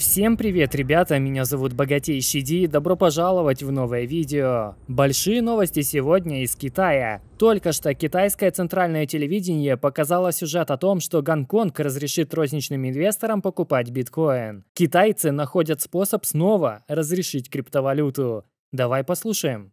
Всем привет, ребята, меня зовут Богатейший Ди, добро пожаловать в новое видео. Большие новости сегодня из Китая. Только что китайское центральное телевидение показало сюжет о том, что Гонконг разрешит розничным инвесторам покупать биткоин. Китайцы находят способ снова разрешить криптовалюту. Давай послушаем.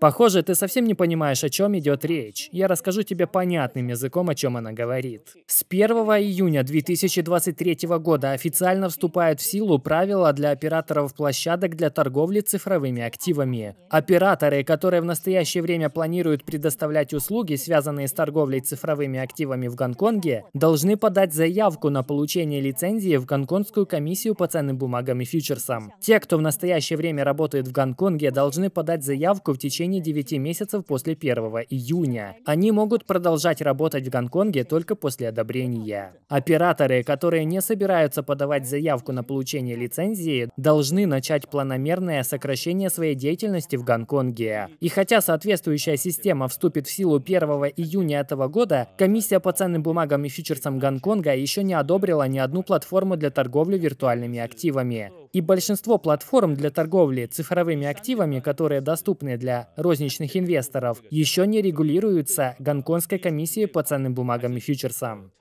Похоже, ты совсем не понимаешь, о чем идет речь. Я расскажу тебе понятным языком, о чем она говорит. С 1 июня 2023 года официально вступают в силу правила для операторов площадок для торговли цифровыми активами. Операторы, которые в настоящее время планируют предоставлять услуги, связанные с торговлей цифровыми активами в Гонконге, должны подать заявку на получение лицензии в Гонконгскую комиссию по ценным бумагам и фьючерсам. Те, кто в настоящее время работают в Гонконге, должны подать заявку в течение 9 месяцев после 1 июня. Они могут продолжать работать в Гонконге только после одобрения. Операторы, которые не собираются подавать заявку на получение лицензии, должны начать планомерное сокращение своей деятельности в Гонконге. И хотя соответствующая система вступит в силу 1 июня этого года, комиссия по ценным бумагам и фьючерсам Гонконга еще не одобрила ни одну платформу для торговли виртуальными активами. И большинство платформ для торговли цифровыми активами, которые доступны для розничных инвесторов, еще не регулируются Гонконгской комиссией по ценным бумагам и фьючерсам.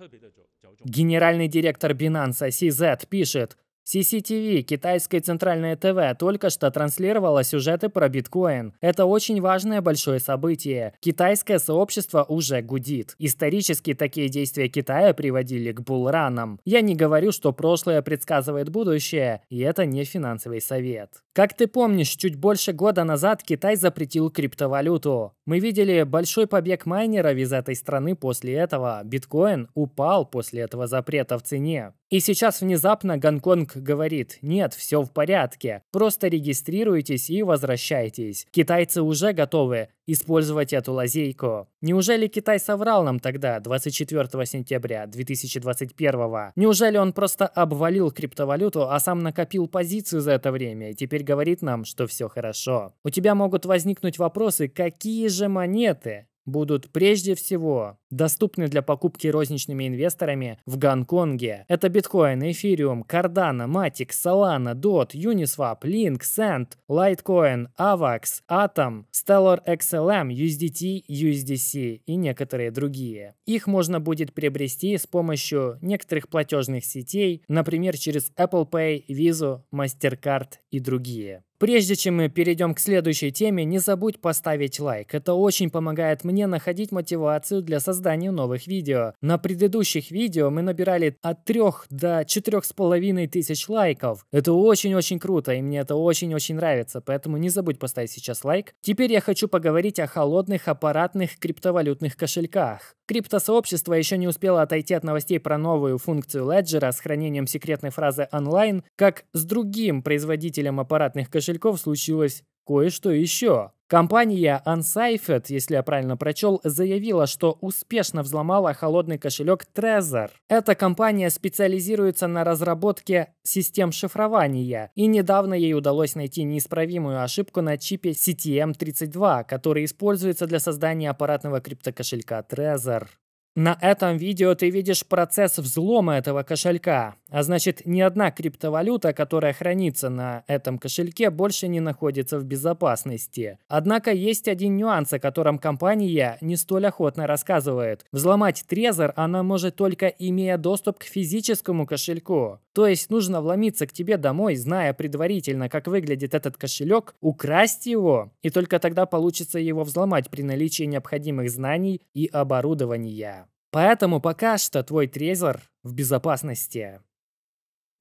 Генеральный директор Binance CZ пишет: CCTV, китайское центральное ТВ, только что транслировало сюжеты про биткоин. Это очень важное большое событие. Китайское сообщество уже гудит. Исторически такие действия Китая приводили к булранам. Я не говорю, что прошлое предсказывает будущее, и это не финансовый совет. Как ты помнишь, чуть больше года назад Китай запретил криптовалюту. Мы видели большой побег майнеров из этой страны после этого. Биткоин упал после этого запрета в цене. И сейчас внезапно Гонконг говорит: нет, все в порядке, просто регистрируйтесь и возвращайтесь. Китайцы уже готовы использовать эту лазейку. Неужели Китай соврал нам тогда, 24 сентября 2021? Неужели он просто обвалил криптовалюту, а сам накопил позицию за это время и теперь говорит нам, что все хорошо? У тебя могут возникнуть вопросы, какие же монеты будут прежде всего доступны для покупки розничными инвесторами в Гонконге. Это биткоин, эфириум, кардана, матик, солана, дот, юнисвап, линк, сент, лайткоин, авакс, атом, стеллар xlm, USDT, USDC и некоторые другие. Их можно будет приобрести с помощью некоторых платежных сетей, например, через Apple Pay, Visa, MasterCard и другие. Прежде чем мы перейдем к следующей теме, не забудь поставить лайк. Это очень помогает мне находить мотивацию для создания новых видео. На предыдущих видео мы набирали от 3 до 4,5 тысяч лайков. Это очень-очень круто, и мне это очень-очень нравится, поэтому не забудь поставить сейчас лайк. Теперь я хочу поговорить о холодных аппаратных криптовалютных кошельках. Криптосообщество еще не успело отойти от новостей про новую функцию Ledger с хранением секретной фразы онлайн, как с другим производителем аппаратных кошельков случилось кое-что еще. Компания Uncifed, если я правильно прочел, заявила, что успешно взломала холодный кошелек Trezor. Эта компания специализируется на разработке систем шифрования, и недавно ей удалось найти неисправимую ошибку на чипе CTM32, который используется для создания аппаратного криптокошелька Trezor. На этом видео ты видишь процесс взлома этого кошелька, а значит, ни одна криптовалюта, которая хранится на этом кошельке, больше не находится в безопасности. Однако есть один нюанс, о котором компания не столь охотно рассказывает. Взломать Trezor она может только имея доступ к физическому кошельку. То есть нужно вломиться к тебе домой, зная предварительно, как выглядит этот кошелек, украсть его, и только тогда получится его взломать при наличии необходимых знаний и оборудования. Поэтому пока что твой Trezor в безопасности.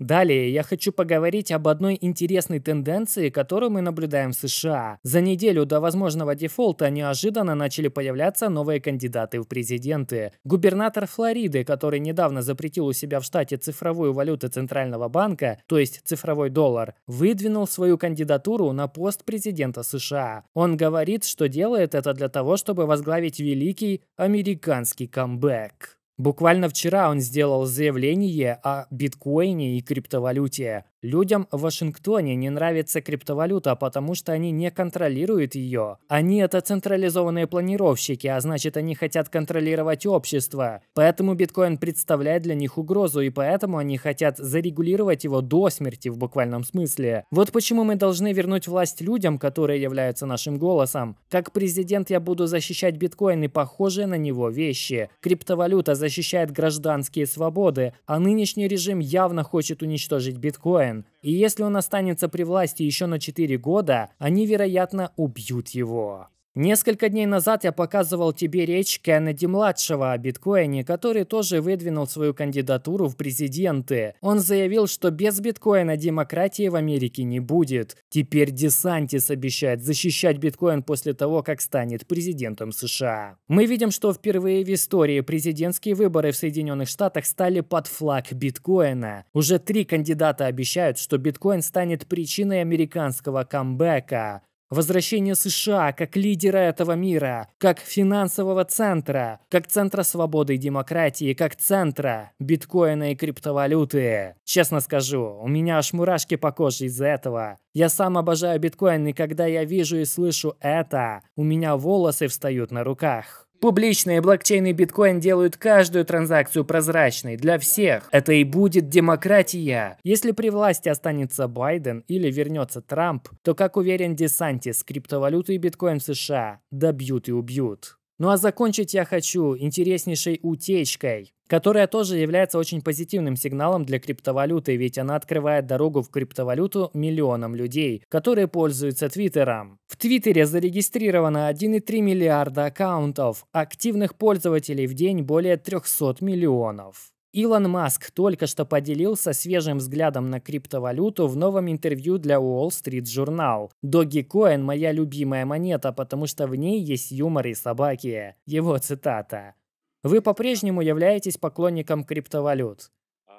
Далее я хочу поговорить об одной интересной тенденции, которую мы наблюдаем в США. За неделю до возможного дефолта неожиданно начали появляться новые кандидаты в президенты. Губернатор Флориды, который недавно запретил у себя в штате цифровую валюту Центрального банка, то есть цифровой доллар, выдвинул свою кандидатуру на пост президента США. Он говорит, что делает это для того, чтобы возглавить великий американский камбэк. Буквально вчера он сделал заявление о биткоине и криптовалюте. Людям в Вашингтоне не нравится криптовалюта, потому что они не контролируют ее. Они — это централизованные планировщики, а значит, они хотят контролировать общество. Поэтому биткоин представляет для них угрозу, и поэтому они хотят зарегулировать его до смерти в буквальном смысле. Вот почему мы должны вернуть власть людям, которые являются нашим голосом. Как президент я буду защищать биткоин и похожие на него вещи. Криптовалюта защищает гражданские свободы, а нынешний режим явно хочет уничтожить биткоин. И если он останется при власти еще на 4 года, они, вероятно, убьют его. Несколько дней назад я показывал тебе речь Кеннеди-младшего о биткоине, который тоже выдвинул свою кандидатуру в президенты. Он заявил, что без биткоина демократии в Америке не будет. Теперь Де Сантис обещает защищать биткоин после того, как станет президентом США. Мы видим, что впервые в истории президентские выборы в Соединенных Штатах стали под флаг биткоина. Уже 3 кандидата обещают, что биткоин станет причиной американского камбэка. Возвращение США как лидера этого мира, как финансового центра, как центра свободы и демократии, как центра биткоина и криптовалюты. Честно скажу, у меня аж мурашки по коже из-за этого. Я сам обожаю биткоин, и когда я вижу и слышу это, у меня волосы встают на руках. Публичные блокчейны биткоин делают каждую транзакцию прозрачной для всех. Это и будет демократия. Если при власти останется Байден или вернется Трамп, то, как уверен Де Сантис, криптовалюту и биткоин в США добьют и убьют. Ну а закончить я хочу интереснейшей утечкой, которая тоже является очень позитивным сигналом для криптовалюты, ведь она открывает дорогу в криптовалюту миллионам людей, которые пользуются Твиттером. В Твиттере зарегистрировано 1,3 миллиарда аккаунтов, активных пользователей в день более 300 миллионов. Илон Маск только что поделился свежим взглядом на криптовалюту в новом интервью для Wall Street Journal. Dogecoin – моя любимая монета, потому что в ней есть юмор и собаки. Его цитата. Вы по-прежнему являетесь поклонником криптовалют.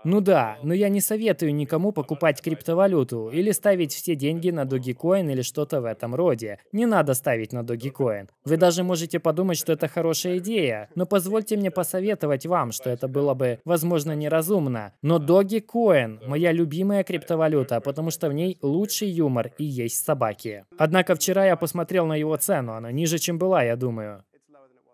Ну да, но я не советую никому покупать криптовалюту или ставить все деньги на Dogecoin или что-то в этом роде. Не надо ставить на Dogecoin. Вы даже можете подумать, что это хорошая идея, но позвольте мне посоветовать вам, что это было бы, возможно, неразумно. Но Dogecoin – моя любимая криптовалюта, потому что в ней лучший юмор и есть собаки. Однако вчера я посмотрел на его цену, она ниже, чем была, я думаю.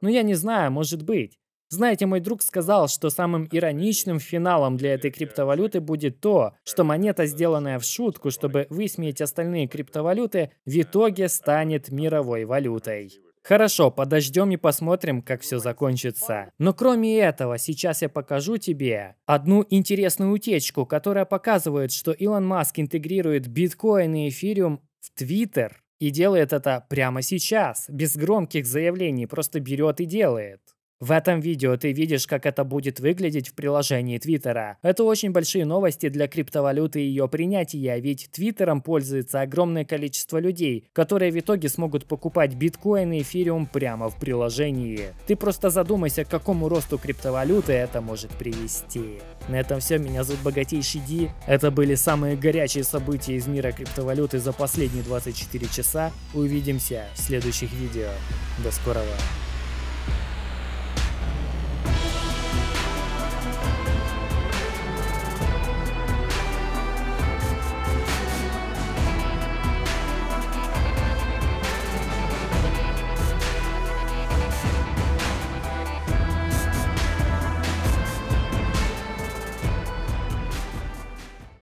Ну я не знаю, может быть. Знаете, мой друг сказал, что самым ироничным финалом для этой криптовалюты будет то, что монета, сделанная в шутку, чтобы высмеять остальные криптовалюты, в итоге станет мировой валютой. Хорошо, подождем и посмотрим, как все закончится. Но кроме этого, сейчас я покажу тебе одну интересную утечку, которая показывает, что Илон Маск интегрирует биткоин и эфириум в Твиттер и делает это прямо сейчас, без громких заявлений, просто берет и делает. В этом видео ты видишь, как это будет выглядеть в приложении Твиттера. Это очень большие новости для криптовалюты и ее принятия, ведь Твиттером пользуется огромное количество людей, которые в итоге смогут покупать биткоин и эфириум прямо в приложении. Ты просто задумайся, к какому росту криптовалюты это может привести. На этом все, меня зовут Богатейший Ди. Это были самые горячие события из мира криптовалюты за последние 24 часа. Увидимся в следующих видео. До скорого.